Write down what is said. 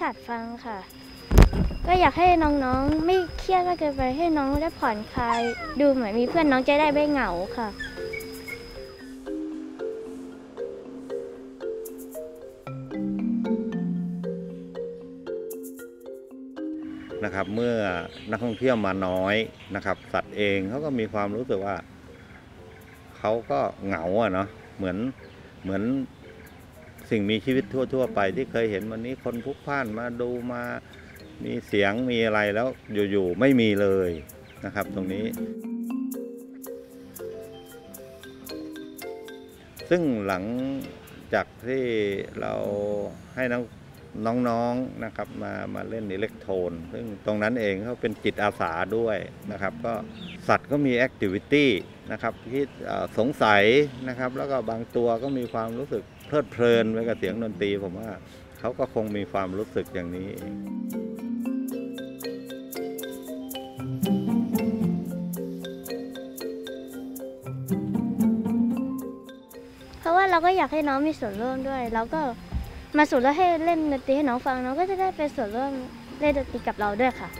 สัตว์ฟังค่ะก็อยากให้น้องๆไม่เครียดมากเกินไปให้น้องได้ผ่อนคลายดูเหมือนมีเพื่อนน้องจะได้ไม่เหงาค่ะนะครับเมื่อนักท่องเที่ยวมาน้อยนะครับสัตว์เองเขาก็มีความรู้สึกว่าเขาก็เหงาอะเนาะเหมือนสิ่งมีชีวิตทั่วๆไปที่เคยเห็นวันนี้คนพลุกพล่านมาดูมามีเสียงมีอะไรแล้วอยู่ๆไม่มีเลยนะครับตรงนี้ซึ่งหลังจากที่เราให้น้องๆนะครับมาเล่นอิเล็กโทรนซึ่งตรงนั้นเองเขาเป็นจิตอาสาด้วยนะครับก็สัตว์ก็มีแอคทิวิตี้นะครับที่สงสัยนะครับแล้วก็บางตัวก็มีความรู้สึกเพลิดเพลินไปกับเสียงดนตรีผมว่าเขาก็คงมีความรู้สึกอย่างนี้เองเพราะว่าเราก็อยากให้น้องมีส่วนร่วมด้วยเราก็มาส่วนร่วมให้เล่นดนตรีให้น้องฟังน้องก็จะได้เป็นส่วนร่วมเล่นดนตรีกับเราด้วยค่ะ